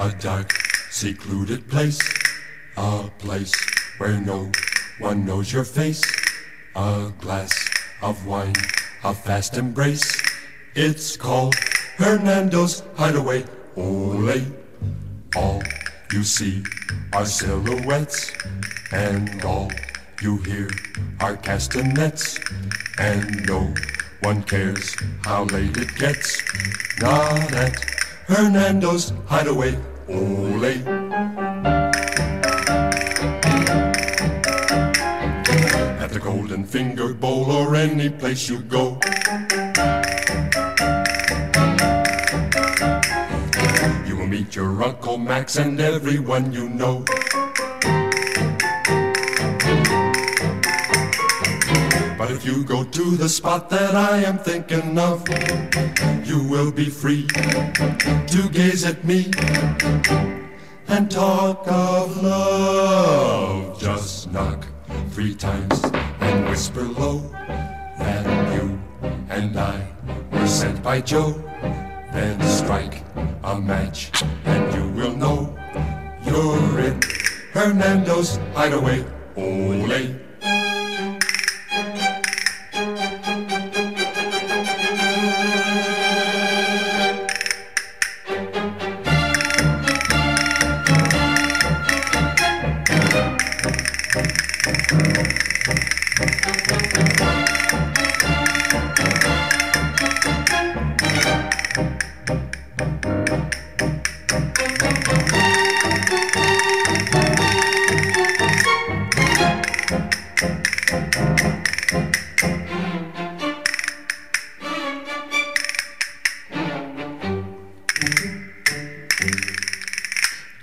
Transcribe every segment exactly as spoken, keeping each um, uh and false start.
a dark, secluded place, a place where no one knows your face, a glass of wine, a fast embrace. It's called Hernando's Hideaway, ole. All you see are silhouettes, and all you hear are castanets, and no one cares how late it gets, not at Hernando's Hideaway, ole. At the Golden Finger Bowl or any place you go, you will meet your Uncle Max and everyone you know. But if you go to the spot that I am thinking of, you will be free to gaze at me and talk of love. Just knock three times and whisper low that you and I were sent by Joe. Then strike a match and you will know you're in Hernando's Hideaway, ole.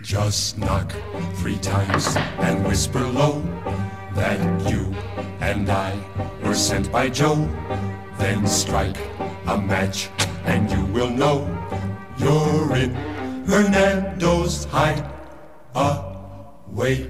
Just knock three times and whisper low that you and I were sent by Joe. Then strike a match and you will know you're in Hernando's Hideaway.